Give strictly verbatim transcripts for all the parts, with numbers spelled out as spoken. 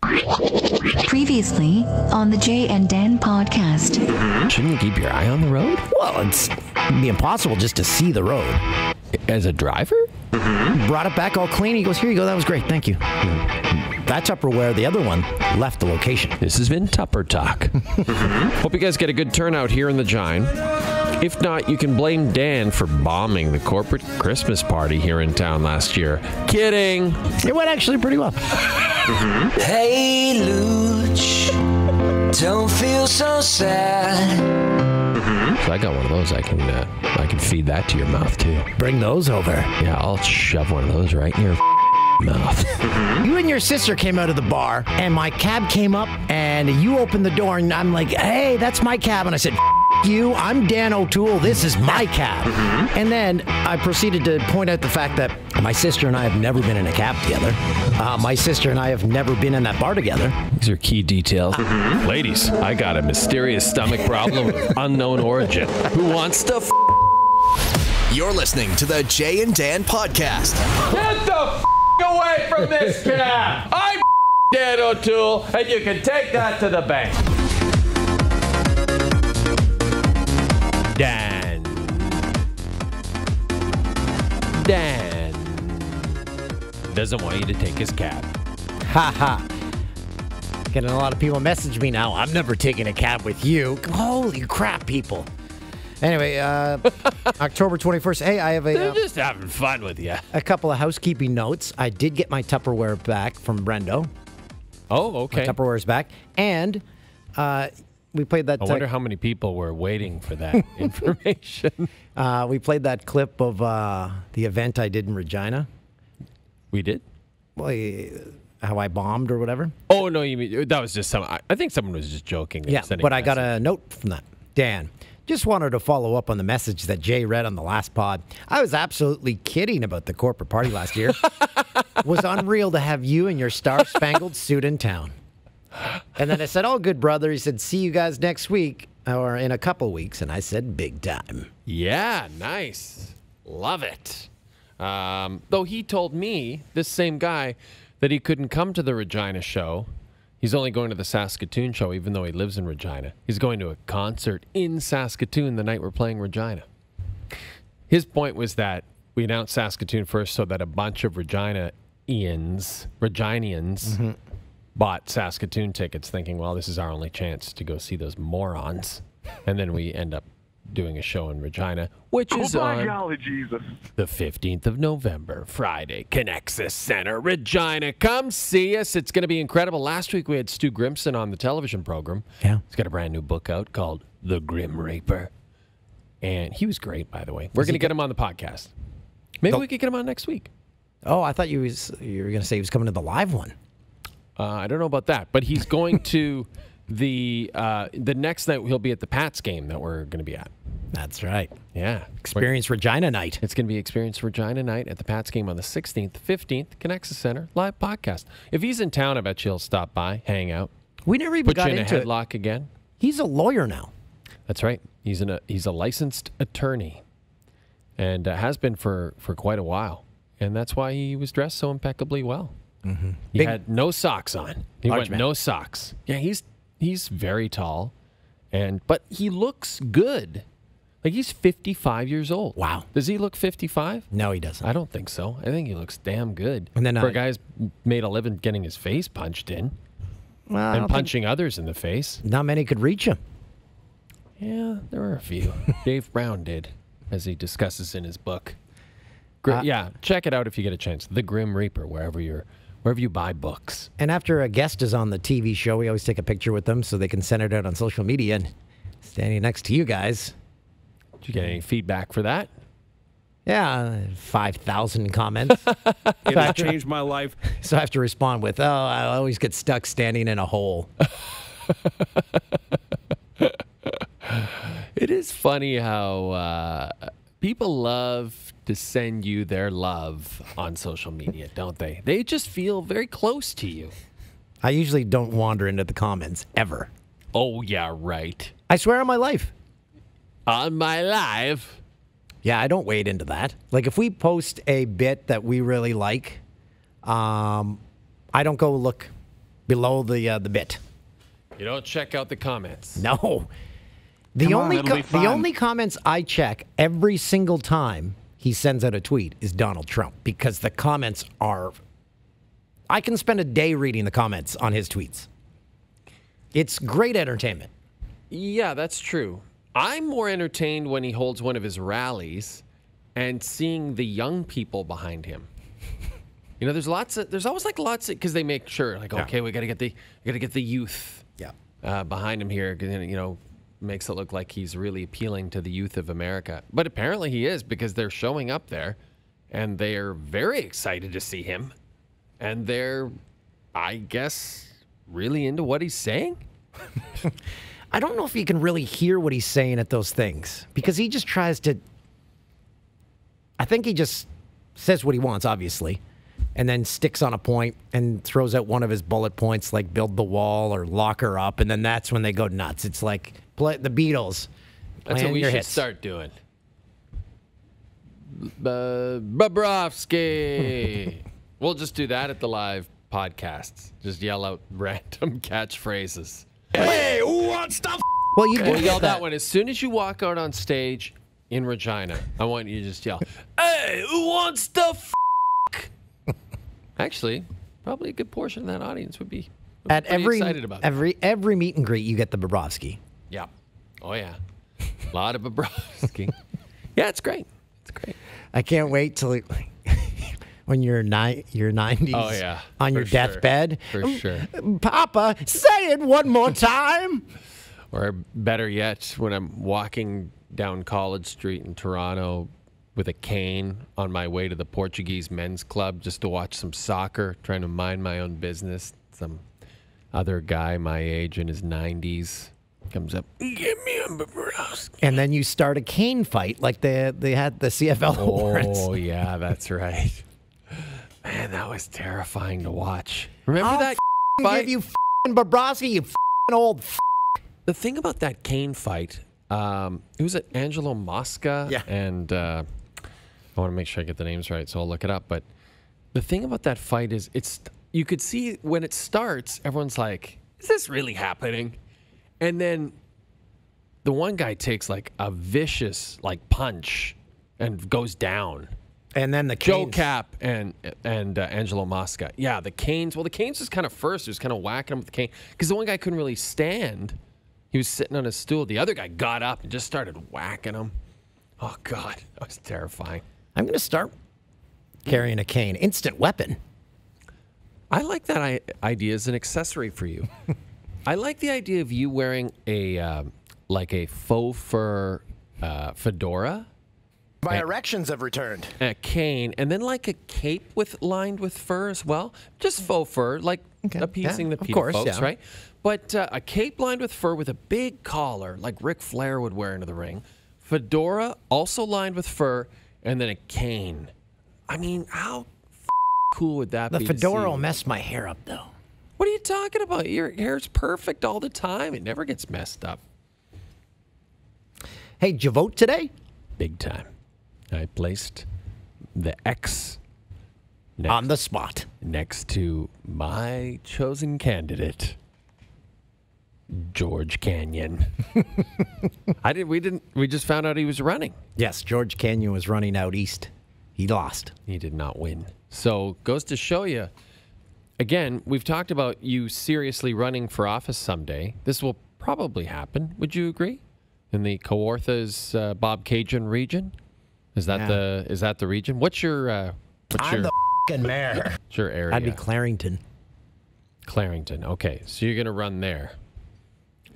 Previously on the Jay and Dan Podcast. Mm-hmm. Shouldn't you keep your eye on the road? Well, it's it'd be impossible just to see the road. As a driver? Mm-hmm. Brought it back all clean. He goes, here you go. That was great. Thank you. Mm-hmm. That Tupperware, the other one, left the location. This has been Tupper Talk. Mm-hmm. Hope you guys get a good turnout here in the Gine. If not, you can blame Dan for bombing the corporate Christmas party here in town last year. Kidding. It went actually pretty well. Mm-hmm. Hey, Luch, don't feel so sad. So I got one of those. I can uh, I can feed that to your mouth, too. Bring those over. Yeah, I'll shove one of those right in your mouth. You and your sister came out of the bar, and my cab came up, and you opened the door, and I'm like, hey, that's my cab. And I said, you, I'm Dan O'Toole. This is my cab. Mm-hmm. And then I proceeded to point out the fact that my sister and I have never been in a cab together. Uh, my sister and I have never been in that bar together. These are key details. Uh-huh. Ladies, I got a mysterious stomach problem of unknown origin. Who wants to f***? You're listening to the Jay and Dan Podcast. Get the f*** away from this cab. I'm Dan O'Toole, and you can take that to the bank. Dan. Dan. Doesn't want you to take his cab. Ha ha. Getting a lot of people message me now. I'm never taking a cab with you. Holy crap, people. Anyway, uh, October twenty-first. Hey, I have a... They're uh, just having fun with you. A couple of housekeeping notes. I did get my Tupperware back from Brendo. Oh, okay. My Tupperware's back. And... Uh, We played that. I wonder how many people were waiting for that information. Uh, we played that clip of uh, the event I did in Regina. We did? Well, uh, how I bombed or whatever. Oh, no, you mean that was just some. I, I think someone was just joking. Yeah, but messages. I got a note from that. Dan, just wanted to follow up on the message that Jay read on the last pod. I was absolutely kidding about the corporate party last year. Was unreal to have you and your star-spangled suit in town. And then I said, oh, good brother. He said, see you guys next week or in a couple weeks. And I said, big time. Yeah, nice. Love it. Um, though he told me, this same guy, that he couldn't come to the Regina show. He's only going to the Saskatoon show, even though he lives in Regina. He's going to a concert in Saskatoon the night we're playing Regina. His point was that we announced Saskatoon first so that a bunch of Regina-ians, Reginians, mm-hmm. bought Saskatoon tickets thinking, well, this is our only chance to go see those morons. And then we end up doing a show in Regina, which oh is on golly, Jesus. the fifteenth of November, Friday, Connexus Center, Regina. Come see us. It's going to be incredible. Last week we had Stu Grimson on the television program. Yeah. He's got a brand new book out called The Grim Reaper. And he was great, by the way. We're going to get him on the podcast. Maybe the we could get him on next week. Oh, I thought you, was, you were going to say he was coming to the live one. Uh, I don't know about that, but he's going to the uh, the next night. He'll be at the Pats game that we're going to be at. That's right. Yeah. Experience we're, Regina night. It's going to be Experience Regina night at the Pats game on the sixteenth, fifteenth, Connexus Center, live podcast. If he's in town, I bet you'll stop by, hang out. We never even got into it. Put you in a headlock again. He's a lawyer now. That's right. He's, in a, he's a licensed attorney and uh, has been for, for quite a while. And that's why he was dressed so impeccably well. Mm-hmm. He Big, had no socks on. He went man. no socks. Yeah, he's he's very tall, and but he looks good. Like he's fifty-five years old. Wow. Does he look fifty-five? No, he doesn't. I don't think so. I think he looks damn good. And then for I, a guy who's made a living getting his face punched in, well, and punching others in the face. Not many could reach him. Yeah, there were a few. Dave Brown did, as he discusses in his book. Gr uh, yeah, check it out if you get a chance. The Grim Reaper, wherever you're. Wherever you buy books. And after a guest is on the T V show, we always take a picture with them so they can send it out on social media. And standing next to you guys. Did you get any feedback for that? Yeah, five thousand comments. It has changed my life. So I have to respond with, oh, I always get stuck standing in a hole. It is funny how uh, people love to send you their love on social media, don't they? They just feel very close to you. I usually don't wander into the comments, ever. Oh, yeah, right. I swear on my life. On my life? Yeah, I don't wade into that. Like, if we post a bit that we really like, um, I don't go look. below the uh, the bit. You don't check out the comments. No. The Come only on, co the only comments I check every single time he sends out a tweet is Donald Trump, because the comments are... I can spend a day reading the comments on his tweets. It's great entertainment. Yeah, that's true. I'm more entertained when he holds one of his rallies and seeing the young people behind him. You know, there's lots of, there's always like lots of, because they make sure, like, yeah. okay, we got to get the, we got to get the youth yeah. uh, behind him here. You know, makes it look like he's really appealing to the youth of America. But apparently he is, because they're showing up there and they're very excited to see him. And they're, I guess, really into what he's saying. I don't know if you can really hear what he's saying at those things, because he just tries to, I think he just says what he wants, obviously, and then sticks on a point and throws out one of his bullet points, like build the wall or lock her up, and then that's when they go nuts. It's like play the Beatles. That's what we should hits. start doing. Uh, Bobrovsky. We'll just do that at the live podcasts. Just yell out random catchphrases. Hey, what's the f Well, you we'll yell that. that one as soon as you walk out on stage in Regina. I want you to just yell, hey, who wants the f Actually, probably a good portion of that audience would be, would At be every, excited about every, that. Every meet and greet, you get the Bobrovsky. Yeah. Oh, yeah. A lot of Bobrovsky. Yeah, it's great. It's great. I can't wait till it, when you're, ni you're nineties oh, yeah. on For your sure. deathbed. For sure. Papa, say it one more time. Or better yet, when I'm walking down College Street in Toronto with a cane on my way to the Portuguese men's club just to watch some soccer, trying to mind my own business. Some other guy my age in his nineties comes up, give me a Bobrovsky. And then you start a cane fight like they, they had the C F L awards. Oh, yeah, that's right. Man, that was terrifying to watch. Remember I'll that fight? Give you f***ing Bobrovsky, you f***ing old f***. The thing about that cane fight, um, it was at Angelo Mosca, yeah. and uh, I want to make sure I get the names right, so I'll look it up. But the thing about that fight is, it's you could see when it starts, everyone's like, is this really happening? And then the one guy takes like a vicious like punch and goes down. And then the Joe Capp and and uh, Angelo Mosca. Yeah, the Canes. Well, the Canes was kind of first. He was kind of whacking him with the cane. Because the one guy couldn't really stand. He was sitting on his stool. The other guy got up and just started whacking him. Oh, God. That was terrifying. I'm going to start carrying a cane. Instant weapon. I like that I idea as an accessory for you. I like the idea of you wearing a, um, like a faux fur uh, fedora. My and erections have returned. A cane, and then like a cape with lined with fur as well. Just faux fur, like okay. appeasing yeah, the people, folks, yeah. right? But uh, a cape lined with fur with a big collar, like Ric Flair would wear into the ring. Fedora, also lined with fur, and then a cane. I mean, how f cool would that the be? The fedora will mess my hair up, though. What are you talking about? Your hair's perfect all the time. It never gets messed up. Hey, did you vote today? Big time. I placed the X next, on the spot next to my chosen candidate, George Canyon. I didn't. We didn't. We just found out he was running. Yes, George Canyon was running out east. He lost. He did not win. So goes to show you. Again, we've talked about you seriously running for office someday. This will probably happen. Would you agree? In the Kawartha's uh, Bob Cajun region. Is that yeah. the is that the region? What's your uh, what's I'm your the f***ing mayor? What's your area? I'd be Clarington. Clarington. Okay, so you're gonna run there.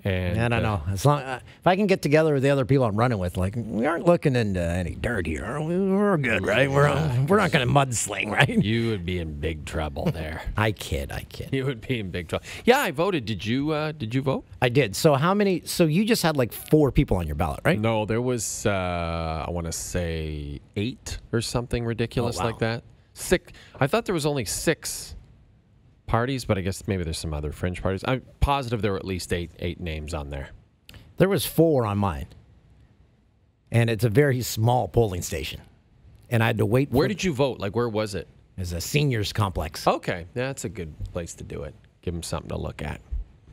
And I don't uh, know. As long uh, if I can get together with the other people I'm running with, like we aren't looking into any dirt here. Are we? We're good, right? We're uh, we're not gonna mudsling, right? You would be in big trouble there. I kid, I kid. You would be in big trouble. Yeah, I voted. Did you uh, did you vote? I did. So how many? So you just had like four people on your ballot, right? No, there was uh, I want to say eight or something ridiculous oh, wow. like that. Six. I thought there was only six. Parties, but I guess maybe there's some other fringe parties. I'm positive there were at least eight eight names on there. There was four on mine, and it's a very small polling station, and I had to wait. Where did you vote? Like, where was it? It was a seniors complex. Okay, that's a good place to do it. give them something to look at.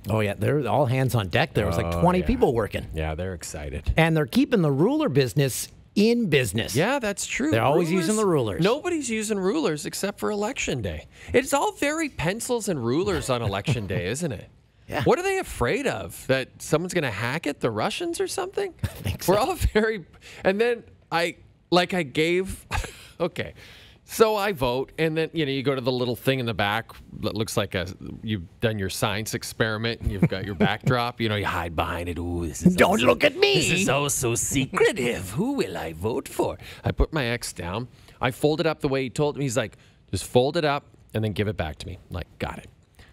Oh, yeah, they're all hands on deck. There was like twenty oh, yeah. people working. Yeah, they're excited. And they're keeping the ruler business in business. Yeah, that's true. They're always rulers, using the rulers. Nobody's using rulers except for Election Day. It's all very pencils and rulers on Election Day, isn't it? Yeah. What are they afraid of? That someone's going to hack it, the Russians or something? I think so. We're all very... And then I, like I gave... Okay. So I vote, and then, you know, you go to the little thing in the back that looks like a you've done your science experiment, and you've got your backdrop. You know, you hide behind it. Ooh, this is Don't also, look at me. This is also secretive. Who will I vote for? I put my ex down. I fold it up the way he told me. He's like, just fold it up and then give it back to me. I'm like, got it.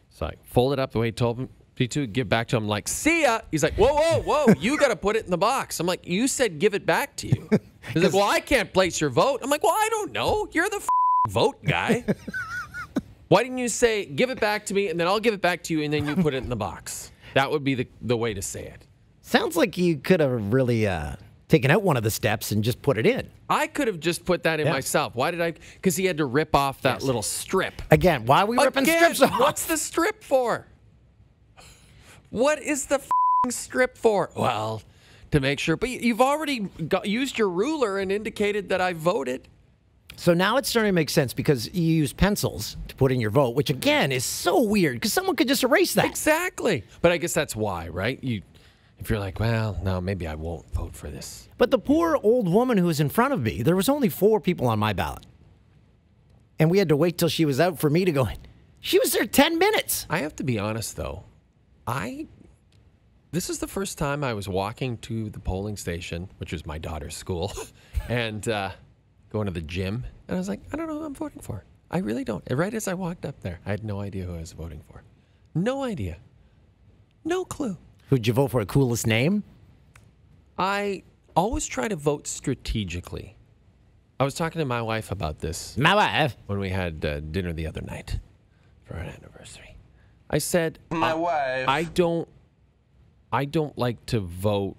So I fold it up the way he told me. P two, give back to him. I'm like, see ya. He's like, whoa, whoa, whoa. You got to put it in the box. I'm like, you said give it back to you. He's like, well, I can't place your vote. I'm like, well, I don't know. You're the f vote guy. Why didn't you say give it back to me, and then I'll give it back to you, and then you put it in the box? That would be the, the way to say it. Sounds like you could have really uh, taken out one of the steps and just put it in. I could have just put that in yeah. myself. Why did I? Because he had to rip off that yes. little strip. Again, why are we Again, ripping strips off? What's the strip for? What is the f***ing strip for? Well, to make sure. But you've already got, used your ruler and indicated that I voted. So now it's starting to make sense because you use pencils to put in your vote, which, again, is so weird because someone could just erase that. Exactly. But I guess that's why, right? You, if you're like, well, no, maybe I won't vote for this. But the poor old woman who was in front of me, there was only four people on my ballot. And we had to wait till she was out for me to go in. She was there ten minutes. I have to be honest, though. I, this is the first time I was walking to the polling station, which was my daughter's school, and uh, going to the gym. And I was like, I don't know who I'm voting for. I really don't. And right as I walked up there, I had no idea who I was voting for. No idea. No clue. Who'd you vote for? A coolest name? I always try to vote strategically. I was talking to my wife about this. My wife? When we had uh, dinner the other night for our anniversary. I said, my wife. I don't, I don't like to vote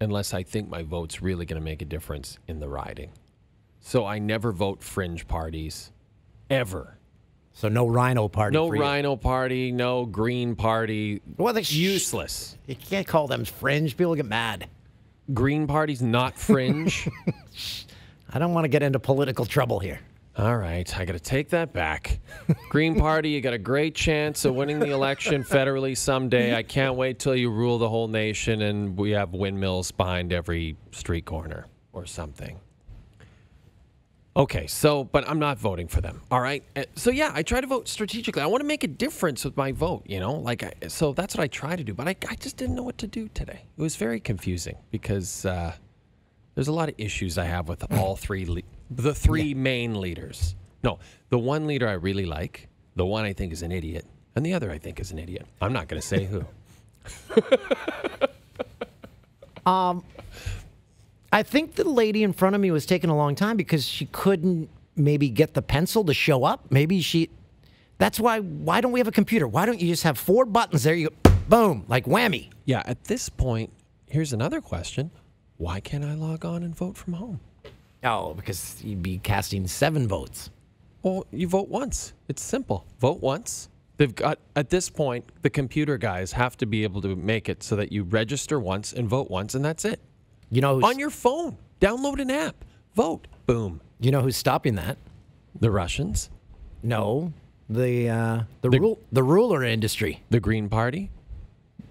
unless I think my vote's really going to make a difference in the riding. So I never vote fringe parties, ever. So no Rhino Party. No Rhino Party. No Green Party. Well, that's useless. You can't call them fringe. People get mad. Green Party's not fringe. I don't want to get into political trouble here. All right, I got to take that back. Green Party, you got a great chance of winning the election federally someday. I can't wait till you rule the whole nation and we have windmills behind every street corner or something. Okay, so, but I'm not voting for them, all right? So, yeah, I try to vote strategically. I want to make a difference with my vote, you know? Like, I, so that's what I try to do, but I, I just didn't know what to do today. It was very confusing because uh, there's a lot of issues I have with all three leaders. The three yeah. main leaders. No, the one leader I really like, the one I think is an idiot, and the other I think is an idiot. I'm not going to say who. um, I think the lady in front of me was taking a long time because she couldn't maybe get the pencil to show up. Maybe she... That's why... Why don't we have a computer? Why don't you just have four buttons there? You go, boom, like whammy. Yeah, at this point, here's another question. Why can't I log on and vote from home? Oh, because you'd be casting seven votes. Well, you vote once. It's simple. Vote once. They've got, at this point, the computer guys have to be able to make it so that you register once and vote once, and that's it. You know, on your phone, download an app, vote, boom. You know who's stopping that? The Russians? No, the uh, the, the, ru the ruler industry. The Green Party?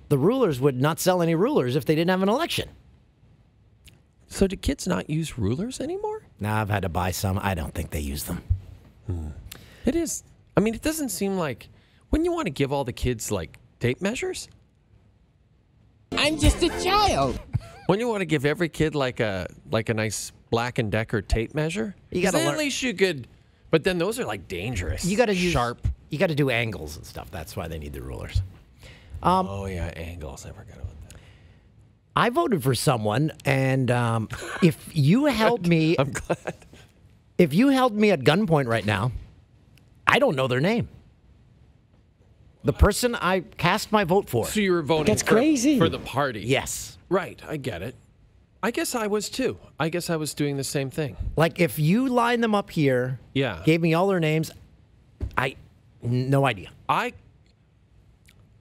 The rulers would not sell any rulers if they didn't have an election. So do kids not use rulers anymore? Nah, I've had to buy some. I don't think they use them. Hmm. It is. I mean, it doesn't seem like... Wouldn't you want to give all the kids, like, tape measures? I'm just a child. Wouldn't you want to give every kid, like, a like a nice Black and Decker tape measure? You gotta learn. At least you could... But then those are, like, dangerous. You got to use... Sharp. You got to do angles and stuff. That's why they need the rulers. Um, oh, yeah, angles. I forgot about that. I voted for someone, and um, if you held me, I'm glad. If you held me at gunpoint right now, I don't know their name. The person I cast my vote for. So you were voting That's for, crazy. for the party. Yes. Right. I get it. I guess I was too. I guess I was doing the same thing. Like if you lined them up here, yeah. gave me all their names, I, no idea. I,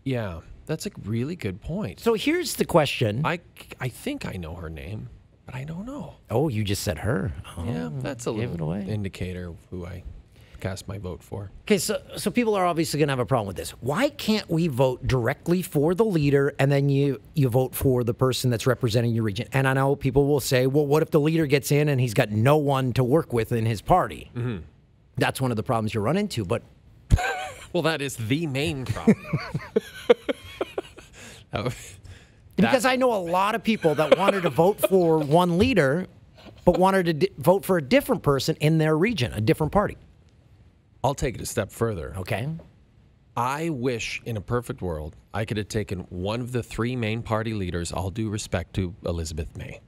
Yeah, that's a really good point. So here's the question. I, I think I know her name, but I don't know. Oh, you just said her. Oh, yeah, that's a little indicator of who I cast my vote for. Okay, so, so people are obviously going to have a problem with this. Why can't we vote directly for the leader and then you, you vote for the person that's representing your region? And I know people will say, well, what if the leader gets in and he's got no one to work with in his party? Mm-hmm. That's one of the problems you run into, but... Well, that is the main problem. that, because I know a lot of people that wanted to vote for one leader, but wanted to d vote for a different person in their region, a different party. I'll take it a step further. Okay. I wish, in a perfect world, I could have taken one of the three main party leaders, all due respect to Elizabeth May.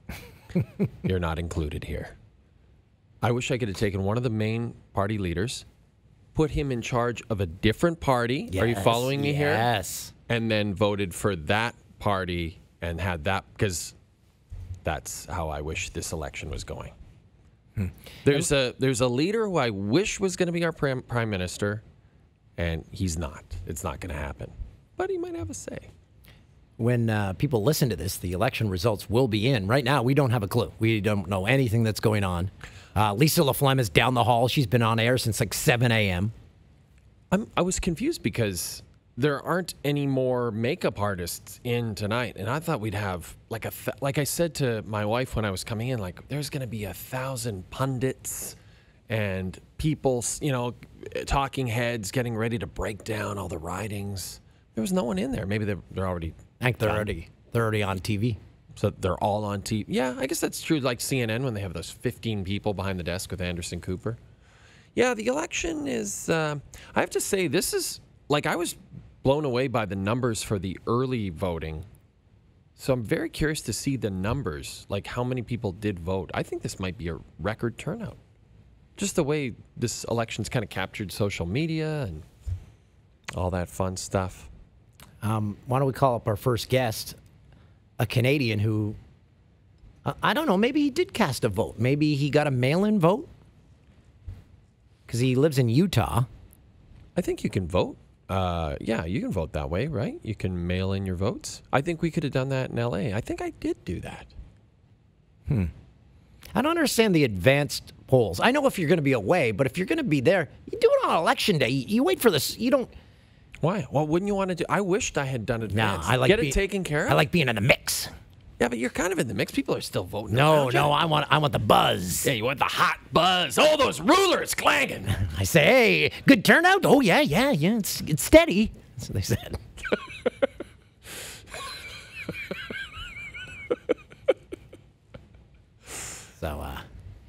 You're not included here. I wish I could have taken one of the main party leaders, put him in charge of a different party. Yes, are you following me yes. here? Yes. And then voted for that party and had that, because that's how I wish this election was going. Hmm. There's a there's a leader who I wish was going to be our prim, prime minister, and he's not. It's not going to happen. But he might have a say. When uh, people listen to this, the election results will be in. Right now, we don't have a clue. We don't know anything that's going on. Uh, Lisa LaFlamme is down the hall. She's been on air since like seven A M I'm, I was confused because there aren't any more makeup artists in tonight, and I thought we'd have like a th like I said to my wife when I was coming in, like there's going to be a thousand pundits and people, you know, talking heads getting ready to break down all the ridings. There was no one in there. Maybe they're they're already I think they're already they're already on T V. So they're all on T V. Yeah, I guess that's true. Like C N N when they have those fifteen people behind the desk with Anderson Cooper. Yeah, the election is, uh, I have to say, this is, like I was blown away by the numbers for the early voting. So I'm very curious to see the numbers, like how many people did vote. I think this might be a record turnout. Just the way this election's kind of captured social media and all that fun stuff. Um, why don't we call up our first guest? A Canadian who, uh, I don't know, maybe he did cast a vote. Maybe he got a mail-in vote because he lives in Utah. I think you can vote. Uh, yeah, you can vote that way, right? You can mail in your votes. I think we could have done that in L A. I think I did do that. Hmm. I don't understand the advanced polls. I know if you're going to be away, but if you're going to be there, you do it on election day. You, you wait for this. You don't... Why? Well, wouldn't you want to do? I wished I had done advance. No, I like get it be, taken care of. I like being in the mix. Yeah, but you're kind of in the mix. People are still voting. No, no, I want, I want the buzz. Yeah, you want the hot buzz. All those rulers clanging. I say, hey, good turnout. Oh yeah, yeah, yeah. It's it's steady. That's what they said. so, uh,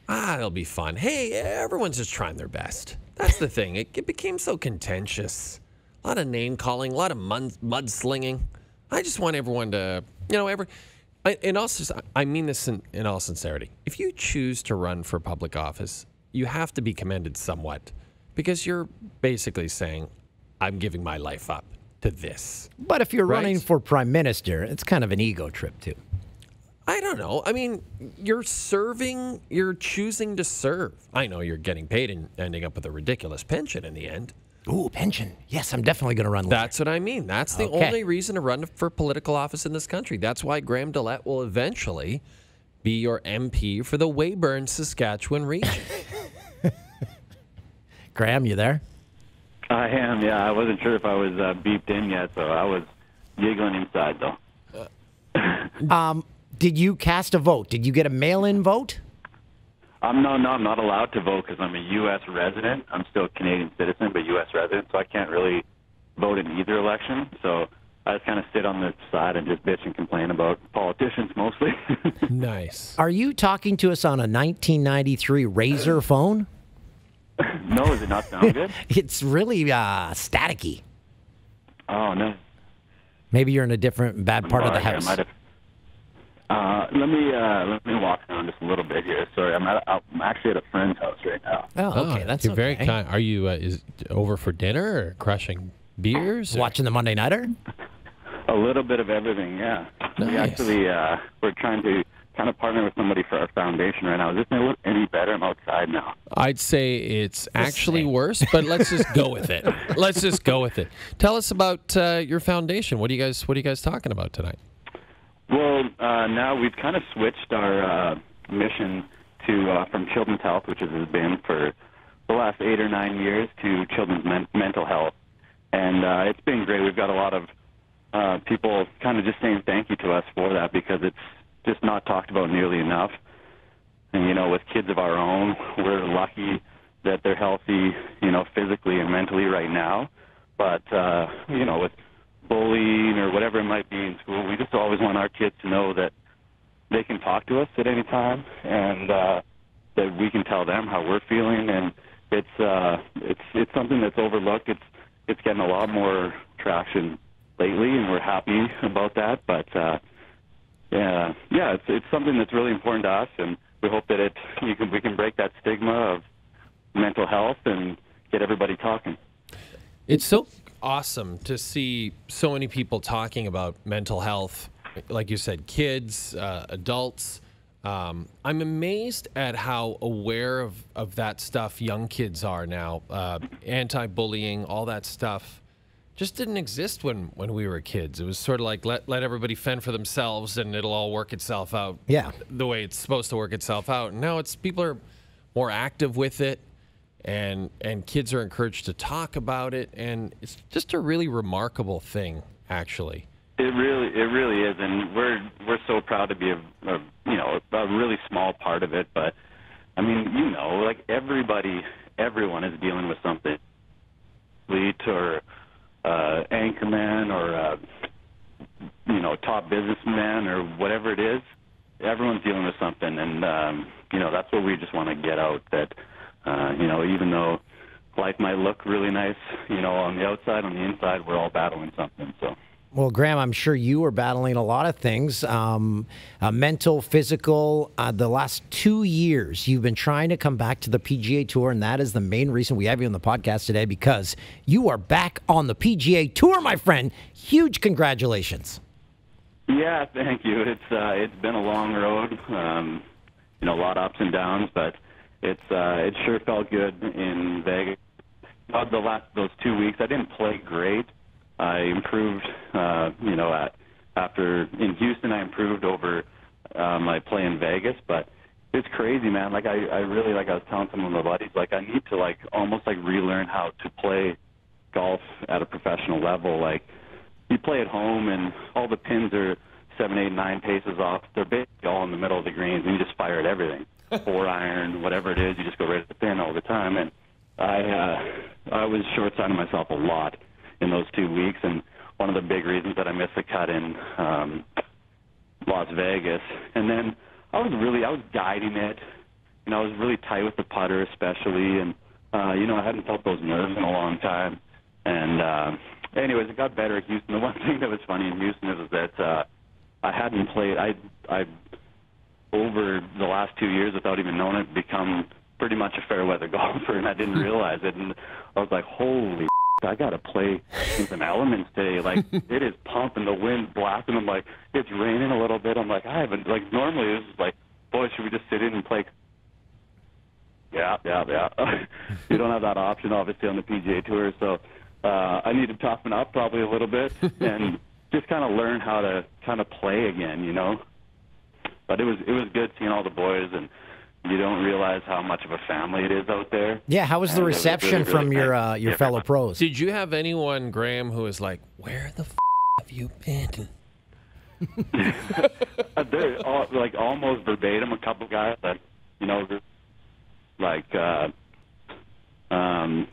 ah, it'll be fun. Hey, everyone's just trying their best. That's the thing. It, it became so contentious. A lot of name-calling, a lot of mud-slinging. I just want everyone to, you know, every, I, in all, I mean this in, in all sincerity. If you choose to run for public office, you have to be commended somewhat because you're basically saying, I'm giving my life up to this. But if you're right? running for prime minister, it's kind of an ego trip, too. I don't know. I mean, you're serving, you're choosing to serve. I know you're getting paid and ending up with a ridiculous pension in the end. Ooh, pension. Yes, I'm definitely going to run later. That's what I mean. That's the okay. only reason to run for political office in this country. That's why Graham DeLaet will eventually be your M P for the Weyburn, Saskatchewan region. Graham, you there? I am, yeah. I wasn't sure if I was uh, beeped in yet, so I was giggling inside, though. Uh, um, did you cast a vote? Did you get a mail-in vote? Um, no, no, I'm not allowed to vote because I'm a U S resident. I'm still a Canadian citizen, but U S resident, so I can't really vote in either election. So I just kind of sit on the side and just bitch and complain about politicians mostly. Nice. Are you talking to us on a nineteen ninety-three Razor phone? No, does it not sound good? It's really uh, staticky. Oh, no. Maybe you're in a different bad part of the house. I might have. Uh, let me uh, let me walk around just a little bit here. Sorry, I'm, at, I'm actually at a friend's house right now. Oh, okay, that's You're okay. very kind. Are you uh, is over for dinner or crushing beers? Or? Watching the Monday Nighter? A little bit of everything, yeah. Nice. We actually uh, we're trying to kind of partnering with somebody for our foundation right now. Is this going to look any better? I'm outside now. I'd say it's actually worse, but let's just go with it. Let's just go with it. Tell us about uh, your foundation. What are you guys What are you guys talking about tonight? Well, uh, now we've kind of switched our uh, mission to uh, from children's health, which has been for the last eight or nine years, to children's men- mental health. And uh, it's been great. We've got a lot of uh, people kind of just saying thank you to us for that, because it's just not talked about nearly enough. And, you know, with kids of our own, we're lucky that they're healthy, you know, physically and mentally right now. But, uh, you know, with bullying or whatever it might be in school, we just always want our kids to know that they can talk to us at any time, and uh, that we can tell them how we're feeling. And it's uh, it's it's something that's overlooked. It's it's getting a lot more traction lately, and we're happy about that. But uh, yeah, yeah, it's it's something that's really important to us, and we hope that it you can we can break that stigma of mental health and get everybody talking. It's so awesome to see so many people talking about mental health. Like you said, kids, uh, adults. Um, I'm amazed at how aware of, of that stuff young kids are now. Uh, anti-bullying, all that stuff just didn't exist when, when we were kids. It was sort of like let, let everybody fend for themselves and it'll all work itself out yeah. the way it's supposed to work itself out. And now it's people are more active with it, and, and kids are encouraged to talk about it. And it's just a really remarkable thing, actually. It really, it really is, and we're we're so proud to be a, a you know a really small part of it. But I mean, you know, like everybody, everyone is dealing with something, lead or uh, anchorman or uh, you know top businessman or whatever it is. Everyone's dealing with something, and um, you know that's what we just want to get out. That uh, you know, even though life might look really nice, you know, on the outside, on the inside, we're all battling something. So. Well, Graham, I'm sure you were battling a lot of things, um, uh, mental, physical. Uh, the last two years, you've been trying to come back to the P G A Tour, and that is the main reason we have you on the podcast today, because you are back on the P G A Tour, my friend. Huge congratulations. Yeah, thank you. It's uh, it's been a long road, um, you know, a lot of ups and downs, but it's uh, it sure felt good in Vegas. The last those two weeks, I didn't play great. I improved, uh, you know, at, after in Houston, I improved over uh, my play in Vegas, but it's crazy, man. Like, I, I really, like I was telling some of my buddies, like, I need to, like, almost, like, relearn how to play golf at a professional level. Like, you play at home, and all the pins are seven, eight, nine paces off. They're basically all in the middle of the greens, and you just fire at everything. Four iron, whatever it is, you just go right at the pin all the time. And I, uh, I was short-sighting myself a lot in those two weeks, and one of the big reasons that I missed the cut in um, Las Vegas. And then I was really, I was guiding it, and I was really tight with the putter especially, and, uh, you know, I hadn't felt those nerves in a long time. And uh, anyways, it got better at Houston. The one thing that was funny in Houston is that uh, I hadn't played, I, I, over the last two years, without even knowing it, become pretty much a fair-weather golfer, and I didn't realize it. And I was like, holy I got to play in some elements today. Like, it is pumping, the wind blasting. I'm like, it's raining a little bit. I'm like, I haven't, like, normally it's like, boy, should we just sit in and play? Yeah, yeah, yeah. You don't have that option, obviously, on the P G A Tour. So uh, I need to toughen up probably a little bit and just kind of learn how to kind of play again, you know. But it was it was good seeing all the boys, and you don't realize how much of a family it is out there. Yeah, how was the reception was really, really from your uh, your yeah. fellow pros? Did you have anyone, Graham, who was like, where the f*** have you been? all, like, almost verbatim, a couple guys, like, you know, like, uh, um,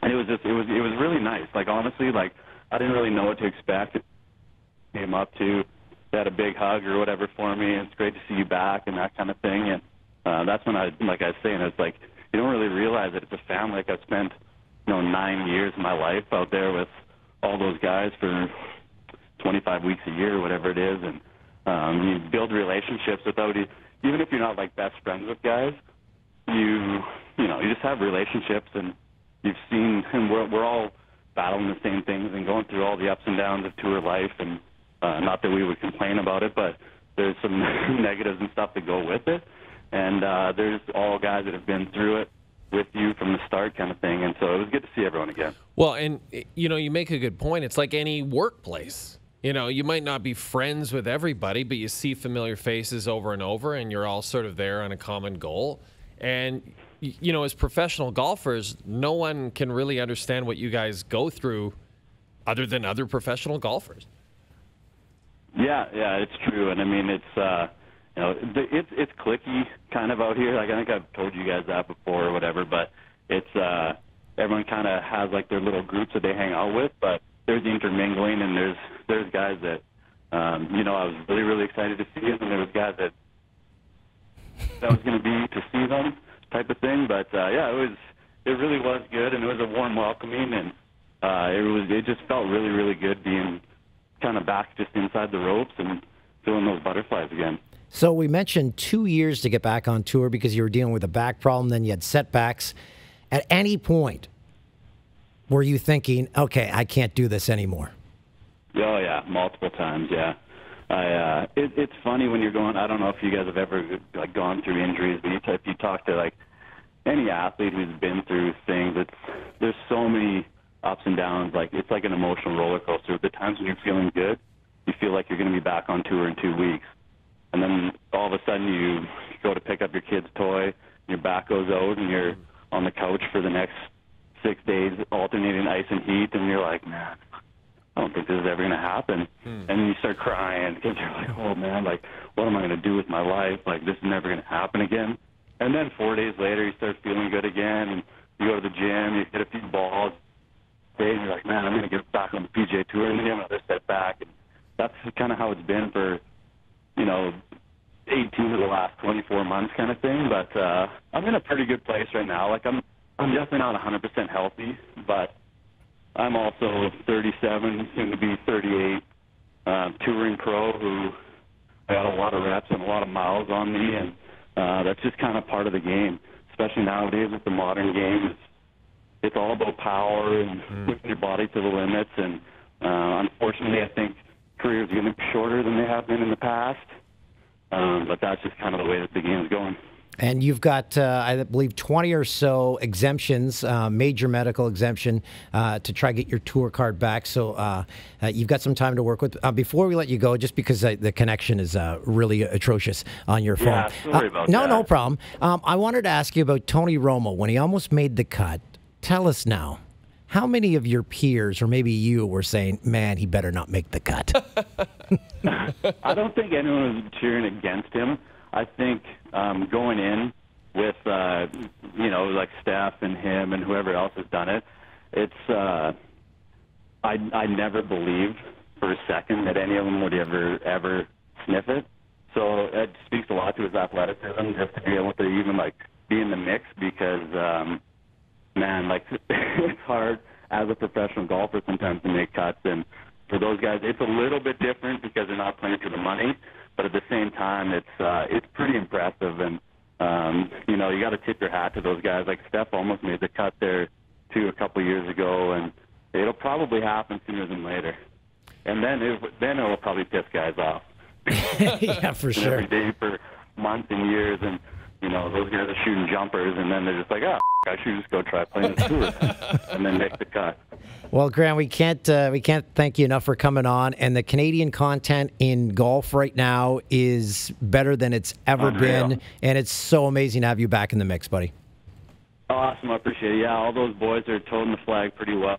and it was just, it was, it was really nice. Like, honestly, like, I didn't really know what to expect. It came up to, they had a big hug or whatever for me, and it's great to see you back and that kind of thing, and Uh, that's when I, like I was saying, it's like you don't really realize that it's a family. Like, I've spent, you know, nine years of my life out there with all those guys for twenty-five weeks a year, whatever it is, and um, you build relationships without, even if you're not like best friends with guys, you, you know, you just have relationships, and you've seen, and we're we're all battling the same things and going through all the ups and downs of tour life, and uh, not that we would complain about it, but there's some negatives and stuff that go with it. And uh, there's all guys that have been through it with you from the start kind of thing. And so it was good to see everyone again. Well, and, you know, you make a good point. It's like any workplace. You know, you might not be friends with everybody, but you see familiar faces over and over, and you're all sort of there on a common goal. And, you know, as professional golfers, no one can really understand what you guys go through other than other professional golfers. Yeah, yeah, it's true. And, I mean, it's... Uh, You know, it's it's clicky kind of out here. Like I think I've told you guys that before or whatever, but it's uh, everyone kind of has like their little groups that they hang out with. But there's intermingling, and there's there's guys that um, you know I was really really excited to see, and there was guys that that was going to be to see them type of thing. But uh, yeah, it was it really was good, and it was a warm welcoming, and uh, it was it just felt really really good being kind of back just inside the ropes and feeling those butterflies again. So we mentioned two years to get back on tour because you were dealing with a back problem, then you had setbacks. At any point, were you thinking, okay, I can't do this anymore? Oh, yeah, multiple times, yeah. I, uh, it, it's funny when you're going, I don't know if you guys have ever like gone through injuries, but if you talk to like any athlete who's been through things, it's, there's so many ups and downs. Like it's like an emotional roller coaster. The times when you're feeling good, you feel like you're going to be back on tour in two weeks. And then all of a sudden you go to pick up your kid's toy, and your back goes out, and you're on the couch for the next six days alternating ice and heat, and you're like, man, I don't think this is ever going to happen. Hmm. And then you start crying because you're like, oh, man, like, what am I going to do with my life? Like, this is never going to happen again. And then four days later you start feeling good again, and you go to the gym, you hit a few balls, and you're like, man, I'm going to get back on the P G A Tour, and then you have another setback. And that's kind of how it's been for – you know, eighteen of the last twenty-four months kind of thing. But uh, I'm in a pretty good place right now. Like, I'm I'm definitely not one hundred percent healthy, but I'm also thirty-seven, soon to be thirty-eight, uh, touring pro who got a lot of reps and a lot of miles on me, and uh, that's just kind of part of the game, especially nowadays with the modern game. It's, it's all about power and mm-hmm. pushing your body to the limits, and uh, unfortunately I think careers are going to be shorter than they have been in the past, um, but that's just kind of the way that the game is going. And you've got, uh, I believe, twenty or so exemptions, uh, major medical exemption, uh, to try to get your tour card back. So uh, uh, you've got some time to work with. Uh, before we let you go, just because uh, the connection is uh, really atrocious on your phone. Yeah, sorry uh, about no, that. No problem. Um, I wanted to ask you about Tony Romo. When he almost made the cut, tell us now. How many of your peers, or maybe you, were saying, man, he better not make the cut? I don't think anyone was cheering against him. I think um, going in with, uh, you know, like Steph and him and whoever else has done it, it's uh, I, I never believed for a second that any of them would ever, ever sniff it. So it speaks a lot to his athleticism just to be able to even, like, be in the mix because um, – man, like, it's hard as a professional golfer sometimes to make cuts. And for those guys, it's a little bit different because they're not playing for the money. But at the same time, it's uh, it's pretty impressive. And, um, you know, you got to tip your hat to those guys. Like, Steph almost made the cut there, too, a couple years ago. And it'll probably happen sooner than later. And then it, then it'll probably piss guys off. Yeah, for sure. Every day for months and years. And, you know, those guys are shooting jumpers. And then they're just like, oh. I should just go try playing the tour and then make the cut. Well, Graham, we can't uh, we can't thank you enough for coming on. And the Canadian content in golf right now is better than it's ever Unreal. been, and it's so amazing to have you back in the mix, buddy. Awesome, I appreciate it. Yeah, all those boys are toting the flag pretty well.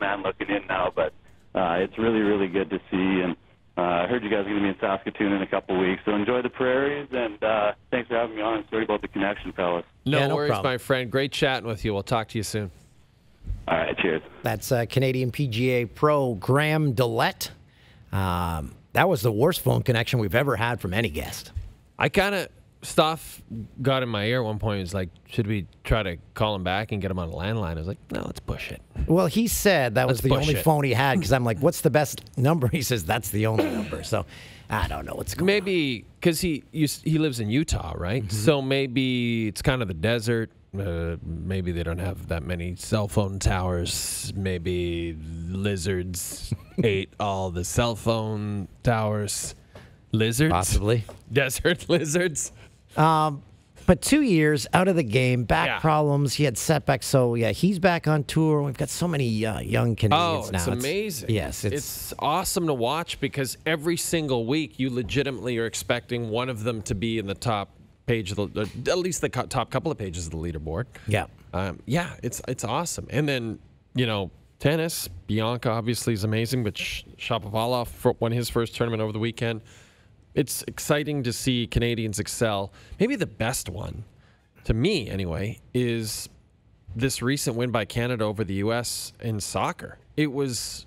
Man, looking in now, but uh, it's really really good to see. And uh, I heard you guys are going to be in Saskatoon in a couple weeks, so enjoy the prairies. And uh, thanks for having me on. Sorry about the connection, fellas. No, yeah, no worries, problem. my friend. Great chatting with you. We'll talk to you soon. All right, cheers. That's uh, Canadian P G A pro Graham DeLaet. Um, that was the worst phone connection we've ever had from any guest. I kind of, stuff got in my ear at one point. It was like, should we try to call him back and get him on a landline? I was like, no, let's push it. Well, he said that let's was the only it. phone he had because I'm like, what's the best number? He says, that's the only number. So I don't know what's going maybe, on. Maybe, because he he lives in Utah, right? Mm-hmm. So maybe it's kind of the desert. Uh, maybe they don't have that many cell phone towers. Maybe lizards ate all the cell phone towers. Lizards? Possibly. Desert lizards? Um, but two years out of the game, back yeah. problems. He had setbacks. So, yeah, he's back on tour. We've got so many uh, young Canadians oh, now. Oh, it's amazing. Yes. It's, it's awesome to watch because every single week you legitimately are expecting one of them to be in the top page, of the, at least the top couple of pages of the leaderboard. Yeah. Um, yeah, it's, it's awesome. And then, you know, tennis, Bianca obviously is amazing, but Shapovalov won his first tournament over the weekend. It's exciting to see Canadians excel. Maybe the best one, to me anyway, is this recent win by Canada over the U S in soccer. It was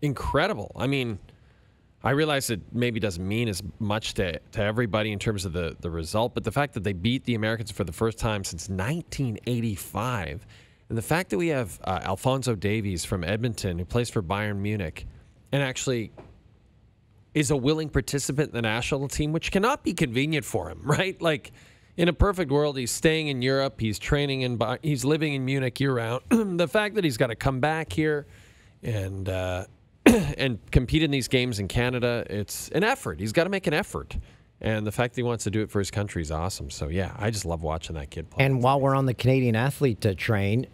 incredible. I mean, I realize it maybe doesn't mean as much to, to everybody in terms of the, the result, but the fact that they beat the Americans for the first time since nineteen eighty-five, and the fact that we have uh, Alphonso Davies from Edmonton, who plays for Bayern Munich, and actually is a willing participant in the national team, which cannot be convenient for him, right? Like, in a perfect world, he's staying in Europe, he's training in, he's living in Munich year-round. The fact that he's got to come back here and uh, and compete in these games in Canada, it's an effort. He's got to make an effort. And the fact that he wants to do it for his country is awesome. So, yeah, I just love watching that kid play. And while we're on the Canadian athlete to train,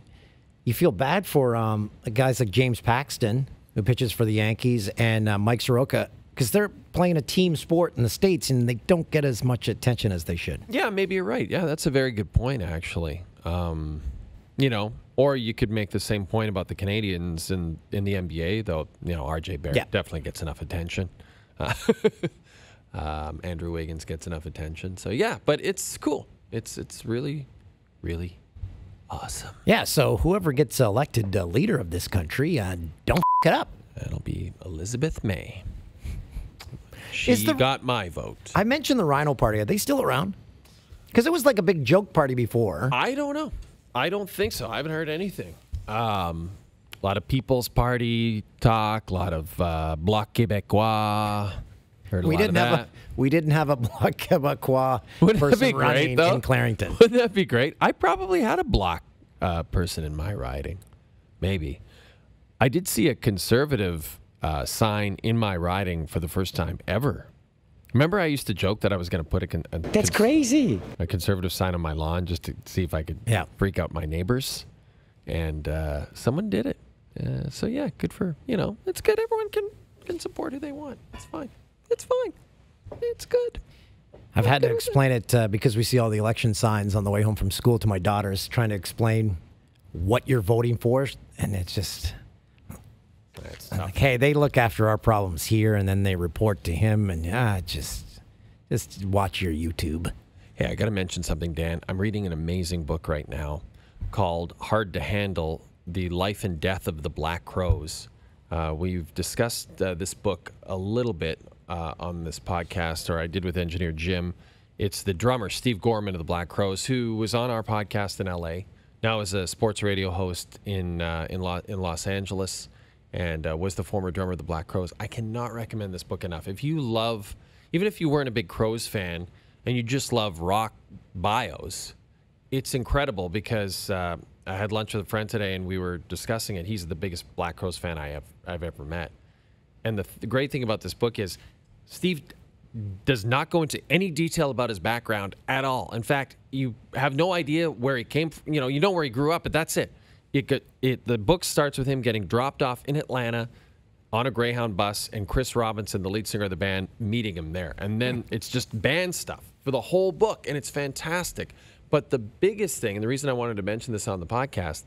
you feel bad for um, guys like James Paxton, who pitches for the Yankees, and uh, Mike Soroka, because they're playing a team sport in the States, and they don't get as much attention as they should. Yeah, maybe you're right. Yeah, that's a very good point, actually. Um, you know, or you could make the same point about the Canadians in, in the N B A, though, you know, R J Barrett yeah. definitely gets enough attention. Uh, Um, Andrew Wiggins gets enough attention. So, yeah, but it's cool. It's it's really, really awesome. Yeah, so whoever gets elected uh, leader of this country, uh, don't f it up. That'll be Elizabeth May. She Is the, got my vote. I mentioned the Rhino Party. Are they still around? Because it was like a big joke party before. I don't know. I don't think so. I haven't heard anything. Um, a lot of People's Party talk, a lot of uh, Bloc Québécois. We didn't have a, we didn't have a Bloc Québécois Wouldn't person that be great, running though? in Clarington. Wouldn't that be great? I probably had a Bloc uh, person in my riding, maybe. I did see a conservative uh, sign in my riding for the first time ever. Remember, I used to joke that I was going to put a, con a that's crazy a conservative sign on my lawn just to see if I could yeah. freak out my neighbors, and uh, someone did it. Uh, so yeah, good for you know. It's good. Everyone can can support who they want. It's fine. It's fine. It's good. I've had to explain it uh, because we see all the election signs on the way home from school to my daughters, trying to explain what you're voting for, and it's just like, hey, they look after our problems here, and then they report to him, and yeah, just just watch your YouTube. Hey, I got to mention something, Dan. I'm reading an amazing book right now called "Hard to Handle: The Life and Death of the Black Crowes." Uh, we've discussed uh, this book a little bit. Uh, on this podcast, or I did with Engineer Jim. It's the drummer, Steve Gorman of the Black Crowes, who was on our podcast in L A, now is a sports radio host in, uh, in, Lo in Los Angeles, and uh, was the former drummer of the Black Crowes. I cannot recommend this book enough. If you love, even if you weren't a big Crowes fan, and you just love rock bios, it's incredible because uh, I had lunch with a friend today, and we were discussing it. He's the biggest Black Crowes fan I have, I've ever met. And the, th the great thing about this book is Steve does not go into any detail about his background at all. In fact, you have no idea where he came from. You know, you know where he grew up, but that's it. It, got, it. The book starts with him getting dropped off in Atlanta on a Greyhound bus, and Chris Robinson, the lead singer of the band, meeting him there. And then it's just band stuff for the whole book, and it's fantastic. But the biggest thing, and the reason I wanted to mention this on the podcast,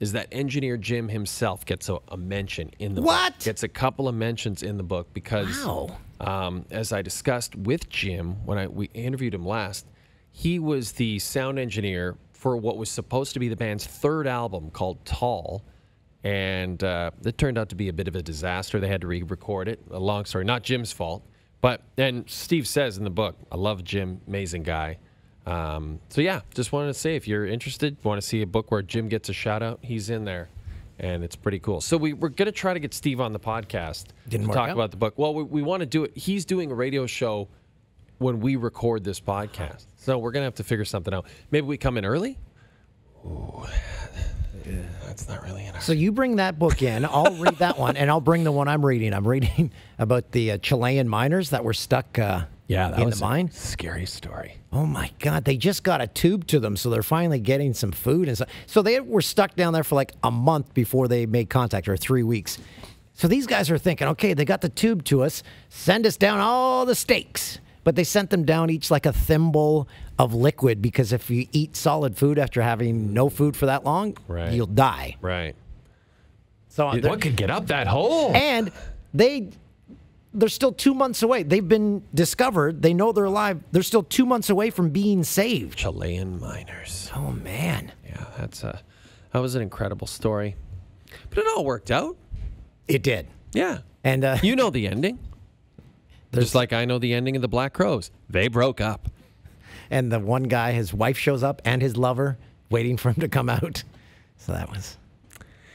is that Engineer Jim himself gets a, a mention in the what? book. Gets a couple of mentions in the book because, wow. um, as I discussed with Jim when I, we interviewed him last, he was the sound engineer for what was supposed to be the band's third album called Tall, and uh, it turned out to be a bit of a disaster. They had to re-record it. A long story, not Jim's fault. But, and Steve says in the book, I love Jim, amazing guy. Um, so yeah, just wanted to say if you're interested, want to see a book where Jim gets a shout out, he's in there, and it's pretty cool. So we, we're going to try to get Steve on the podcast Didn't to talk out. about the book. Well, we, we want to do it. He's doing a radio show when we record this podcast, so we're going to have to figure something out. Maybe we come in early. Ooh. Yeah, that's not really in our... So you bring that book in, I'll read that one, and I'll bring the one I'm reading. I'm reading about the uh, Chilean miners that were stuck uh, yeah, that in was the mine. A scary story. Oh my God, they just got a tube to them, so they're finally getting some food and stuff. So they were stuck down there for like a month before they made contact, or three weeks. So these guys are thinking, okay, they got the tube to us, send us down all the steaks. But they sent them down each like a thimble of liquid, because if you eat solid food after having no food for that long, right, you'll die. Right. So what could get up that hole? And they, they're still two months away. They've been discovered. They know they're alive. They're still two months away from being saved. Chilean miners. Oh man. Yeah, that's a, that was an incredible story, but it all worked out. It did. Yeah. And uh, you know the ending. There's Just like I know the ending of the Black Crowes. They broke up. And the one guy, his wife shows up and his lover waiting for him to come out. So that was...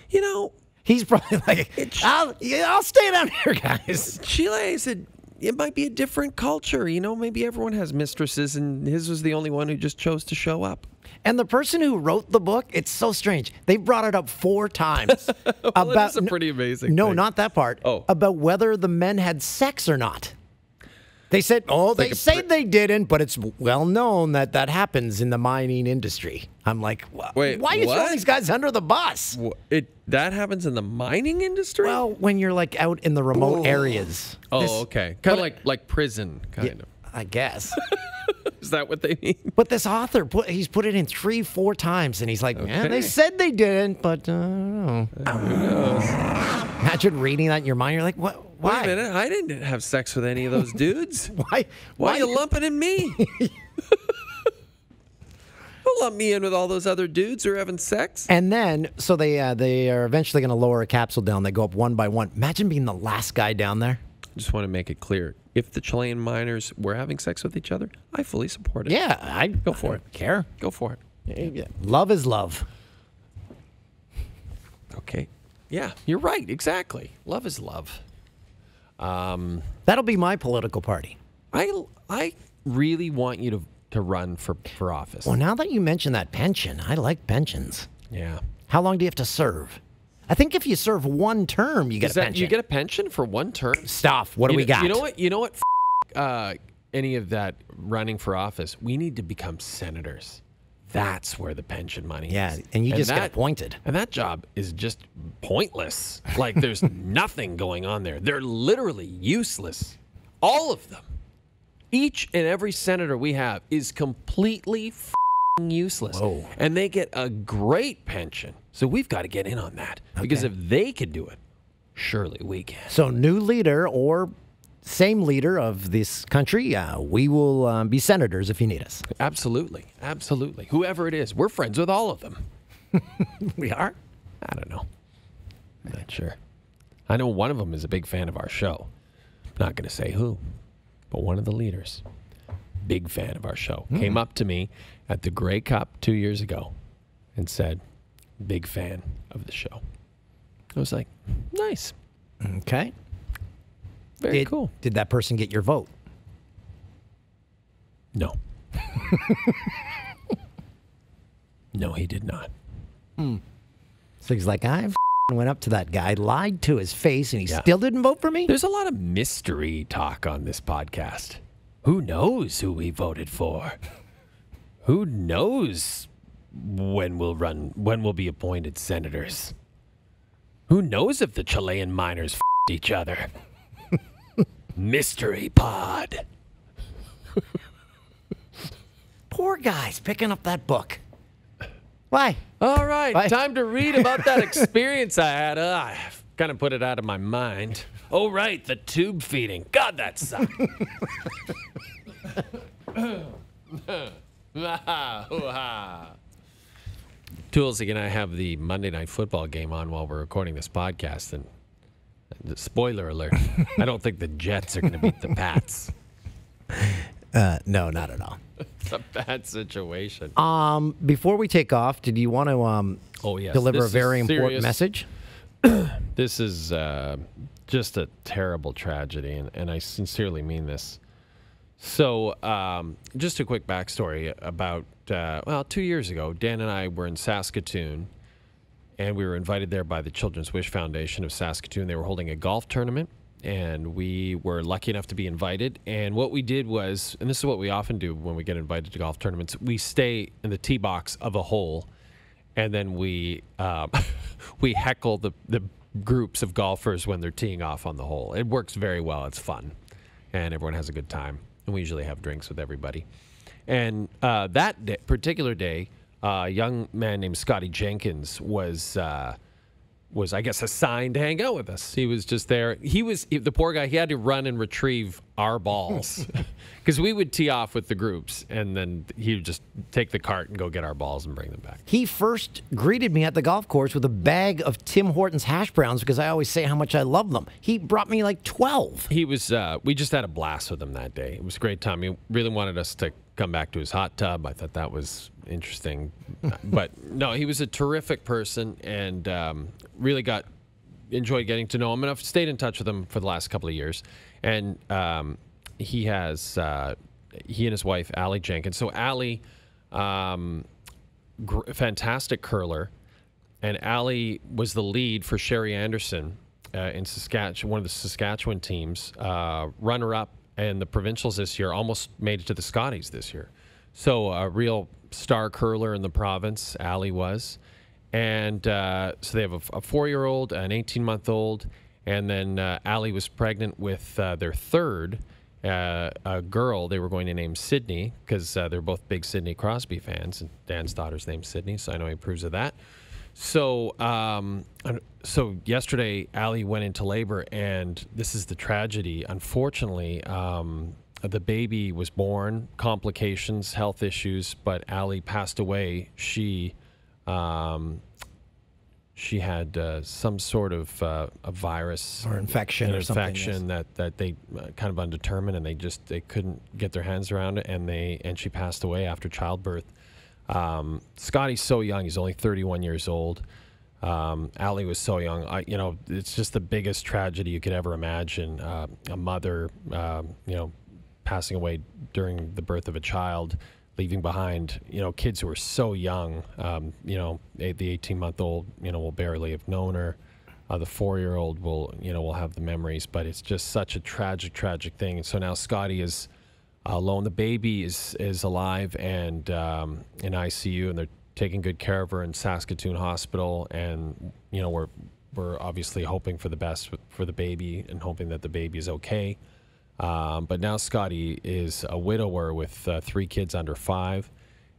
You know... He's probably like, I'll, I'll stay down here, guys. Chile said, it might be a different culture. You know, maybe everyone has mistresses, and his was the only one who just chose to show up. And the person who wrote the book, it's so strange. They brought it up four times. well, about, it's a pretty amazing No, thing. Not that part. Oh. About whether the men had sex or not. They said, oh, it's they like say they didn't, but it's well known that that happens in the mining industry. I'm like, wait, why are you throwing these guys under the bus? It, that happens in the mining industry? Well, when you're like out in the remote Ooh. areas. Oh, this, okay. Kind of like, like prison, kind yeah, of. I guess. Is that what they mean? But this author, put, he's put it in three, four times, and he's like, okay. man, they said they didn't, but uh, I don't know. Who knows? Imagine reading that in your mind. You're like, what? Why? Wait a minute, I didn't have sex with any of those dudes. Why, why? Why are you lumping in me? Don't lump me in with all those other dudes who are having sex. And then, so they uh, they are eventually going to lower a capsule down. They go up one by one. Imagine being the last guy down there. I just want to make it clear: if the Chilean miners were having sex with each other, I fully support it. Yeah, I'd go for I it. Care? Go for it. Yeah, yeah. Love is love. Okay. Yeah, you're right. Exactly. Love is love. Um, That'll be my political party. I, I really want you to, to run for, for office. Well, now that you mention that pension, I like pensions. Yeah. How long do you have to serve? I think if you serve one term, you get Is a that, pension. You get a pension for one term? Stop. What you do know, we got? You know what? You know what? F uh, any of that running for office, we need to become senators. That's where the pension money yeah, is. Yeah, and you and just that, get appointed. And that job is just pointless. Like, there's nothing going on there. They're literally useless. All of them. Each and every senator we have is completely f***ing useless. Whoa. And they get a great pension. So we've got to get in on that. Okay. Because if they could do it, surely we can. So new leader or... same leader of this country, uh, we will um, be senators if you need us. Absolutely. Absolutely. Whoever it is, we're friends with all of them. We are? I don't know. I'm not sure. I know one of them is a big fan of our show. I'm not going to say who, but one of the leaders, big fan of our show, mm. came up to me at the Grey Cup two years ago and said, big fan of the show. I was like, nice. Okay. Very did, cool. Did that person get your vote? No. No, he did not. Mm. So he's like, I went up to that guy, lied to his face, and he yeah. still didn't vote for me? There's a lot of mystery talk on this podcast. Who knows who we voted for? Who knows when we'll run, when we'll be appointed senators? Who knows if the Chilean miners f***ed each other? Mystery pod. Poor guys picking up that book. Why? All right, Why? time to read about that experience I had. Uh, I kind of put it out of my mind. Oh, right, the tube feeding. God, that sucked. Toolsy and I have the Monday Night Football game on while we're recording this podcast, and spoiler alert, I don't think the Jets are going to beat the Pats. Uh, no, not at all. It's a bad situation. Um, before we take off, did you want to um, oh, yes. deliver this a very important serious. message? This is uh, just a terrible tragedy, and, and I sincerely mean this. So um, just a quick backstory about, uh, well, two years ago, Dan and I were in Saskatoon, And we were invited there by the Children's Wish Foundation of Saskatoon. They were holding a golf tournament, and we were lucky enough to be invited. And what we did was, and this is what we often do when we get invited to golf tournaments, we stay in the tee box of a hole, and then we uh, we heckle the, the groups of golfers when they're teeing off on the hole. It works very well. It's fun, and everyone has a good time. And we usually have drinks with everybody. And uh, that day, particular day, Uh, a young man named Scotty Jenkins was, uh, was I guess, assigned to hang out with us. He was just there. He was, the poor guy, he had to run and retrieve our balls. Because we would tee off with the groups, and then he would just take the cart and go get our balls and bring them back. He first greeted me at the golf course with a bag of Tim Hortons hash browns, because I always say how much I love them. He brought me like twelve. He was, uh, we just had a blast with him that day. It was a great time. He really wanted us to come back to his hot tub. I thought that was interesting. But no, he was a terrific person, and um, really got enjoyed getting to know him. And I've stayed in touch with him for the last couple of years. And um, he has, uh, he and his wife, Allie Jenkins. So Allie, um, gr fantastic curler. And Allie was the lead for Sherry Anderson uh, in Saskatchewan, one of the Saskatchewan teams, uh, runner-up. And the provincials this year almost made it to the Scotties this year. So a real star curler in the province, Allie was. And uh, so they have a, a four-year-old, an eighteen-month-old, and then uh, Allie was pregnant with uh, their third uh, a girl they were going to name Sydney, because uh, they're both big Sidney Crosby fans, and Dan's daughter's named Sydney, so I know he approves of that. So, um, so yesterday, Allie went into labor, and this is the tragedy. Unfortunately, um, the baby was born, complications, health issues, but Allie passed away. She, um, she had uh, some sort of uh, a virus or infection, an or infection something, yes. that that they uh, kind of undetermined, and they just they couldn't get their hands around it, and they and she passed away after childbirth. Um, Scotty's so young. He's only thirty-one years old. Um, Allie was so young. I, you know, it's just the biggest tragedy you could ever imagine. Uh, a mother, uh, you know, passing away during the birth of a child, leaving behind, you know, kids who are so young. Um, you know, the eighteen-month-old, you know, will barely have known her. Uh, the four-year-old will, you know, will have the memories. But it's just such a tragic, tragic thing. And so now Scotty is alone. The baby is is alive and um, in I C U, and they're taking good care of her in Saskatoon Hospital. And you know, we're we're obviously hoping for the best for the baby and hoping that the baby is okay. Um, but now Scotty is a widower with uh, three kids under five,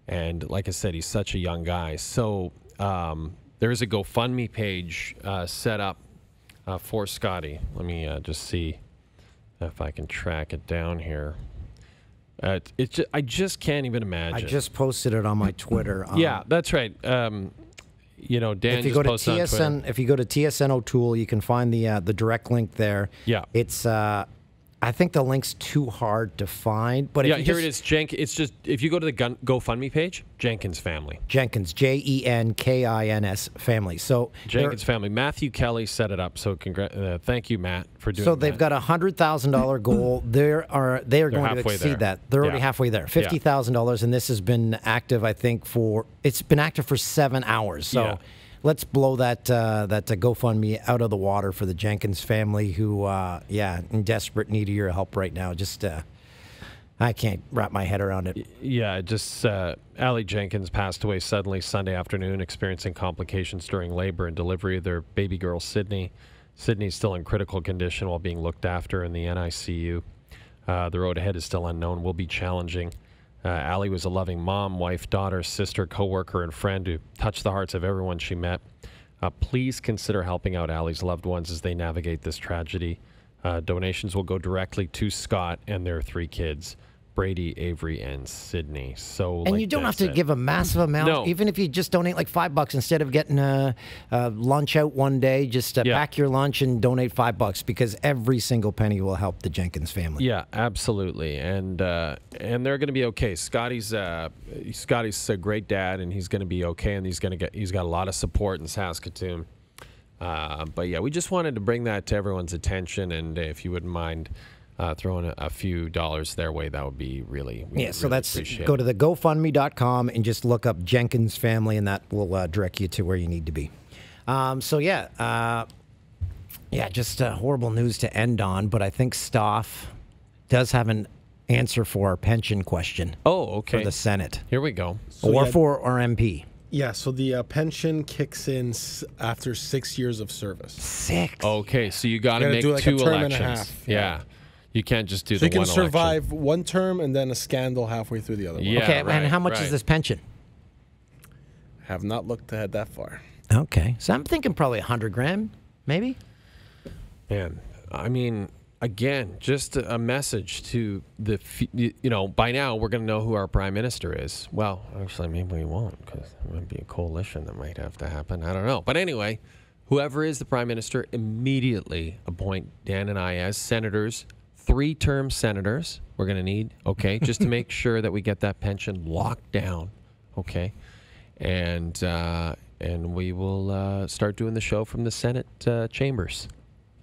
and like I said, he's such a young guy. So um, there is a GoFundMe page uh, set up uh, for Scotty. Let me uh, just see if I can track it down here. Uh, it's just, I just can't even imagine. I just posted it on my Twitter. Um, yeah, that's right. Um, you know, Dan. If you just go to T S N, if you go to T S N O'Toole, you can find the uh, the direct link there. Yeah, it's. Uh, I think the link's too hard to find. But yeah, if you here just, it is. Jenk. It's just if you go to the gun, GoFundMe page, Jenkins family. Jenkins, J E N K I N S family. So Jenkins family. Matthew Kelly set it up. So congr uh, thank you, Matt, for doing. So they've that. got a hundred thousand dollar goal. There are they are They're going to exceed there. that. They're yeah. already halfway there. Fifty thousand yeah. dollars, and this has been active. I think for it's been active for seven hours. So yeah. let's blow that uh, that uh, GoFundMe out of the water for the Jenkins family, who, uh, yeah, in desperate need of your help right now. Just, uh, I can't wrap my head around it. Yeah, just uh, Allie Jenkins passed away suddenly Sunday afternoon, experiencing complications during labor and delivery of their baby girl, Sydney. Sydney's still in critical condition while being looked after in the N I C U. Uh, the road ahead is still unknown, will be challenging. Uh, Allie was a loving mom, wife, daughter, sister, coworker, and friend who touched the hearts of everyone she met. Uh, please consider helping out Allie's loved ones as they navigate this tragedy. Uh, donations will go directly to Scott and their three kids, Brady, Avery, and Sydney. So, and like you don't have to it. give a massive amount, no. even if you just donate like five bucks instead of getting a, a lunch out one day. Just uh, yeah. pack your lunch and donate five bucks because every single penny will help the Jenkins family. Yeah, absolutely, and uh, and they're going to be okay. Scotty's uh, Scotty's a great dad, and he's going to be okay, and he's going to get he's got a lot of support in Saskatoon. Uh, but yeah, we just wanted to bring that to everyone's attention, and if you wouldn't mind. Uh, throwing a, a few dollars their way, that would be really, really yeah. So really that's appreciate. Go to the GoFundMe dot com and just look up Jenkins family, and that will uh, direct you to where you need to be. Um, so, yeah. Uh, yeah, just uh, horrible news to end on. But I think Staff does have an answer for our pension question. Oh, okay. For the Senate. Here we go. So or yeah, for our M P. Yeah, so the uh, pension kicks in s after six years of service. Six? Okay, so you got to make like two elections. Yeah. yeah. You can't just do so the one election. You can survive election. one term and then a scandal halfway through the other one. Yeah, okay, right, and how much right. is this pension? Have not looked ahead that far. Okay, so I'm thinking probably a hundred grand, maybe. Man, I mean, again, just a message to the, you know, by now we're going to know who our prime minister is. Well, actually, maybe we won't, because there might be a coalition that might have to happen. I don't know. But anyway, whoever is the prime minister, immediately appoint Dan and I as senators. Three-term senators we're going to need, okay, just to make sure that we get that pension locked down, okay? And uh, and we will uh, start doing the show from the Senate uh, chambers.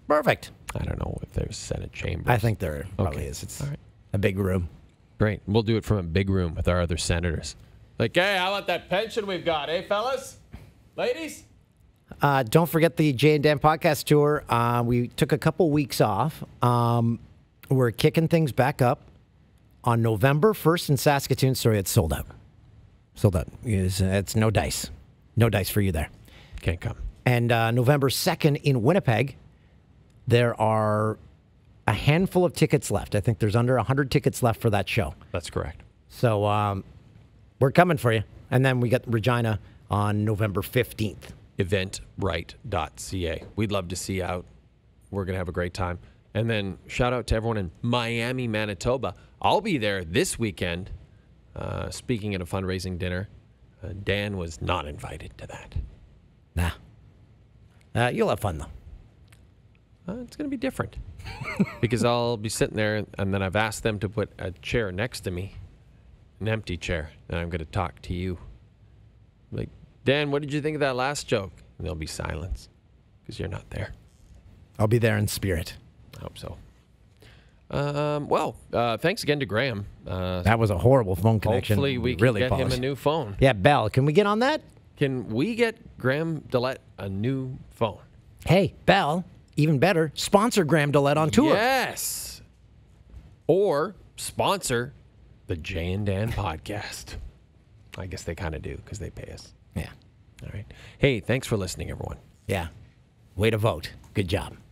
Perfect. I don't know if there's Senate chambers. I think there probably okay. is. It's All right. a big room. Great. We'll do it from a big room with our other senators. Like, hey, how about that pension we've got, eh, fellas? Ladies? Uh, don't forget the Jay and Dan Podcast Tour. Uh, we took a couple weeks off. Um... We're kicking things back up on November first in Saskatoon. Sorry, it's sold out. Sold out. It's, it's no dice. No dice for you there. Can't come. And uh, November second in Winnipeg, there are a handful of tickets left. I think there's under a hundred tickets left for that show. That's correct. So um, we're coming for you. And then we got Regina on November fifteenth. eventbrite dot C A. We'd love to see you out. We're going to have a great time. And then shout out to everyone in Miami, Manitoba. I'll be there this weekend, uh, speaking at a fundraising dinner. Uh, Dan was not invited to that. Nah. Uh, you'll have fun, though. Uh, it's going to be different. Because I'll be sitting there, and then I've asked them to put a chair next to me, an empty chair, and I'm going to talk to you. I'm like, Dan, what did you think of that last joke? And there'll be silence, because you're not there. I'll be there in spirit. I hope so. Um, well, uh, thanks again to Graham. Uh, that was a horrible phone connection. Hopefully we can really get polished. him a new phone. Yeah, Bell, can we get on that? Can we get Graham DeLaet a new phone? Hey, Bell, even better, sponsor Graham DeLaet on tour. Yes. Or sponsor the Jay and Dan Podcast. I guess they kind of do because they pay us. Yeah. All right. Hey, thanks for listening, everyone. Yeah. Way to vote. Good job.